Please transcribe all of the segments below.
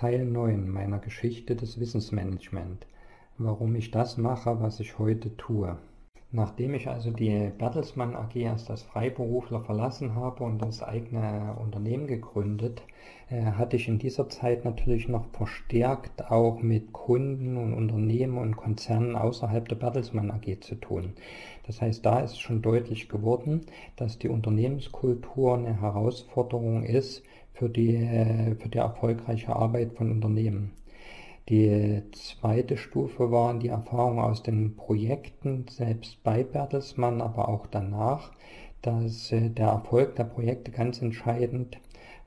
Teil 9 meiner Geschichte des Wissensmanagement, warum ich das mache, was ich heute tue. Nachdem ich also die Bertelsmann AG erst als Freiberufler verlassen habe und das eigene Unternehmen gegründet, hatte ich in dieser Zeit natürlich noch verstärkt auch mit Kunden und Unternehmen und Konzernen außerhalb der Bertelsmann AG zu tun. Das heißt, da ist schon deutlich geworden, dass die Unternehmenskultur eine Herausforderung ist für die erfolgreiche Arbeit von Unternehmen. Die zweite Stufe waren die Erfahrungen aus den Projekten, selbst bei Bertelsmann, aber auch danach, dass der Erfolg der Projekte ganz entscheidend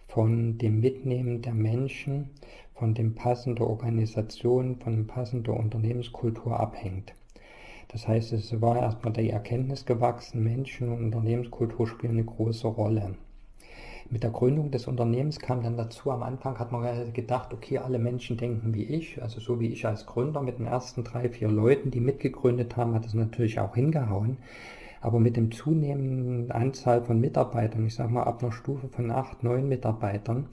von dem Mitnehmen der Menschen, von dem passenden Organisation, von passender Unternehmenskultur abhängt. Das heißt, es war erstmal die Erkenntnis gewachsen, Menschen und Unternehmenskultur spielen eine große Rolle. Mit der Gründung des Unternehmens kam dann dazu, am Anfang hat man gedacht, okay, alle Menschen denken wie ich, also so wie ich als Gründer mit den ersten 3, 4 Leuten, die mitgegründet haben, hat es natürlich auch hingehauen. Aber mit dem zunehmenden Anzahl von Mitarbeitern, ich sag mal ab einer Stufe von 8, 9 Mitarbeitern,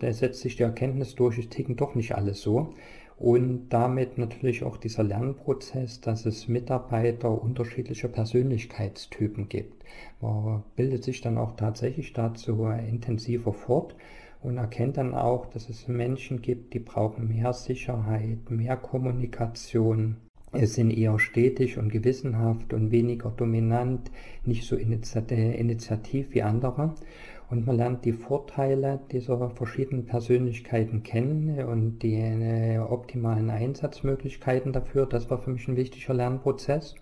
setzt sich die Erkenntnis durch, es ticken doch nicht alles so. Und damit natürlich auch dieser Lernprozess, dass es Mitarbeiter unterschiedlicher Persönlichkeitstypen gibt. Man bildet sich dann auch tatsächlich dazu intensiver fort und erkennt dann auch, dass es Menschen gibt, die brauchen mehr Sicherheit, mehr Kommunikation, sind eher stetig und gewissenhaft und weniger dominant, nicht so initiativ wie andere. Und man lernt die Vorteile dieser verschiedenen Persönlichkeiten kennen und die optimalen Einsatzmöglichkeiten dafür. Das war für mich ein wichtiger Lernprozess.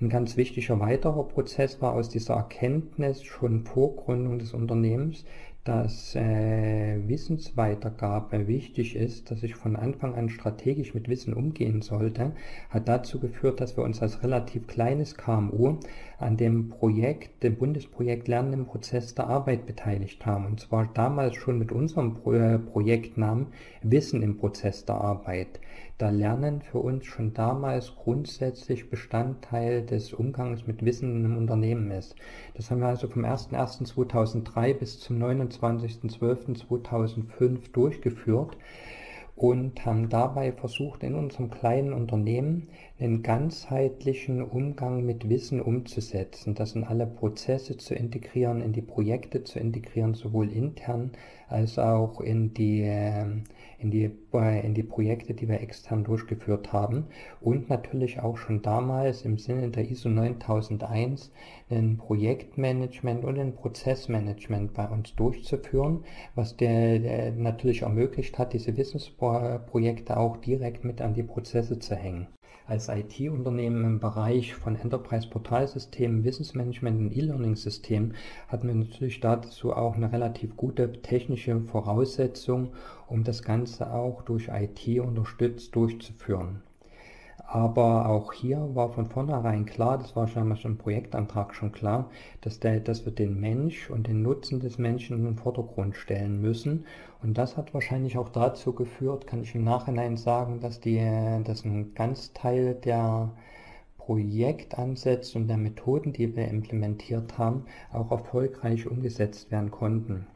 Ein ganz wichtiger weiterer Prozess war aus dieser Erkenntnis schon vor Gründung des Unternehmens, dass Wissensweitergabe wichtig ist, dass ich von Anfang an strategisch mit Wissen umgehen sollte, hat dazu geführt, dass wir uns als relativ kleines KMU an dem Projekt, dem Bundesprojekt Lernen im Prozess der Arbeit beteiligt haben. Und zwar damals schon mit unserem Projektnamen Wissen im Prozess der Arbeit. Da Lernen für uns schon damals grundsätzlich Bestandteil des Umgangs mit Wissen im Unternehmen ist. Das haben wir also vom 01.01.2003 bis zum 29.12.2005 durchgeführt und haben dabei versucht, in unserem kleinen Unternehmen einen ganzheitlichen Umgang mit Wissen umzusetzen, das in alle Prozesse zu integrieren, in die Projekte zu integrieren, sowohl intern als auch in die Projekte, die wir extern durchgeführt haben, und natürlich auch schon damals im Sinne der ISO 9001 ein Projektmanagement und ein Prozessmanagement bei uns durchzuführen, was der natürlich ermöglicht hat, diese Wissensprojekte auch direkt mit an die Prozesse zu hängen. Als IT-Unternehmen im Bereich von Enterprise-Portalsystemen, Wissensmanagement und E-Learning-Systemen hatten wir natürlich dazu auch eine relativ gute technische Voraussetzung, um das Ganze auch durch IT unterstützt durchzuführen. Aber auch hier war von vornherein klar, das war schon mal im Projektantrag schon klar, dass wir den Mensch und den Nutzen des Menschen in den Vordergrund stellen müssen. Und das hat wahrscheinlich auch dazu geführt, kann ich im Nachhinein sagen, dass ein ganz Teil der Projektansätze und der Methoden, die wir implementiert haben, auch erfolgreich umgesetzt werden konnten.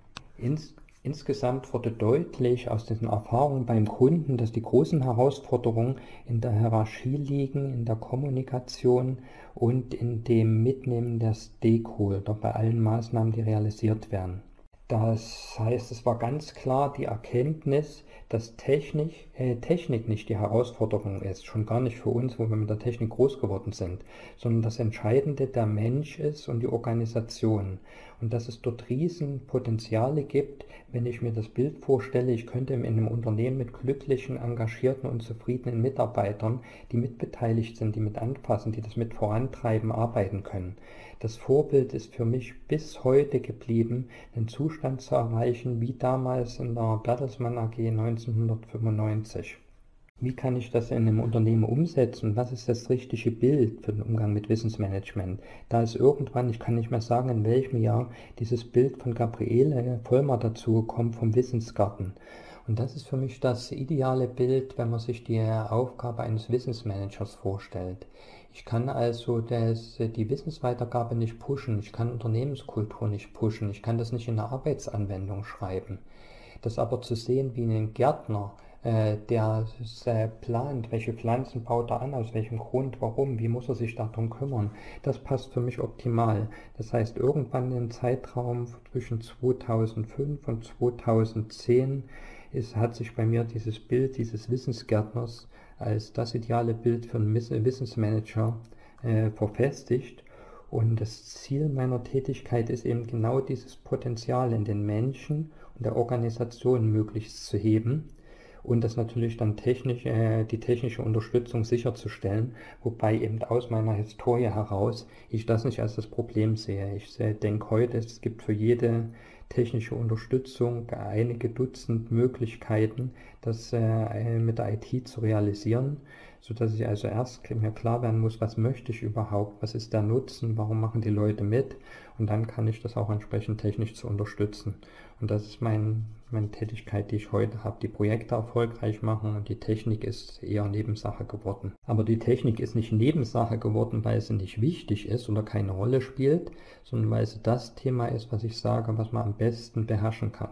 Insgesamt wurde deutlich aus diesen Erfahrungen beim Kunden, dass die großen Herausforderungen in der Hierarchie liegen, in der Kommunikation und in dem Mitnehmen der Stakeholder bei allen Maßnahmen, die realisiert werden. Das heißt, es war ganz klar die Erkenntnis, dass Technik nicht die Herausforderung ist, schon gar nicht für uns, wo wir mit der Technik groß geworden sind, sondern das Entscheidende der Mensch ist und die Organisation. Und dass es dort Riesenpotenziale gibt, wenn ich mir das Bild vorstelle, ich könnte in einem Unternehmen mit glücklichen, engagierten und zufriedenen Mitarbeitern, die mitbeteiligt sind, die mit anfassen, die das mit vorantreiben, arbeiten können. Das Vorbild ist für mich bis heute geblieben, einen Zustand zu erreichen, wie damals in der Bertelsmann AG 1995. Wie kann ich das in einem Unternehmen umsetzen? Was ist das richtige Bild für den Umgang mit Wissensmanagement? Da ist irgendwann, ich kann nicht mehr sagen in welchem Jahr, dieses Bild von Gabriele Vollmar dazu gekommen vom Wissensgarten. Und das ist für mich das ideale Bild, wenn man sich die Aufgabe eines Wissensmanagers vorstellt. Ich kann also die Wissensweitergabe nicht pushen, ich kann Unternehmenskultur nicht pushen, ich kann das nicht in der Arbeitsanwendung schreiben. Das aber zu sehen wie einen Gärtner, der plant, welche Pflanzen baut er an, aus welchem Grund, warum, wie muss er sich darum kümmern, das passt für mich optimal. Das heißt, irgendwann im Zeitraum zwischen 2005 und 2010 hat sich bei mir dieses Bild dieses Wissensgärtners als das ideale Bild für einen Wissensmanager verfestigt. Und das Ziel meiner Tätigkeit ist eben genau dieses Potenzial in den Menschen und der Organisation möglichst zu heben und das natürlich dann technisch, die technische Unterstützung sicherzustellen, wobei eben aus meiner Historie heraus ich das nicht als das Problem sehe. Ich denke heute, es gibt für jede technische Unterstützung einige Dutzend Möglichkeiten, das mit der IT zu realisieren, sodass ich also erst mir klar werden muss, was möchte ich überhaupt, was ist der Nutzen, warum machen die Leute mit, und dann kann ich das auch entsprechend technisch zu unterstützen. Und das ist meine Tätigkeit, die ich heute habe, die Projekte erfolgreich machen, und die Technik ist eher Nebensache geworden. Aber die Technik ist nicht Nebensache geworden, weil sie nicht wichtig ist oder keine Rolle spielt, sondern weil sie das Thema ist, was ich sage, was man am besten beherrschen kann.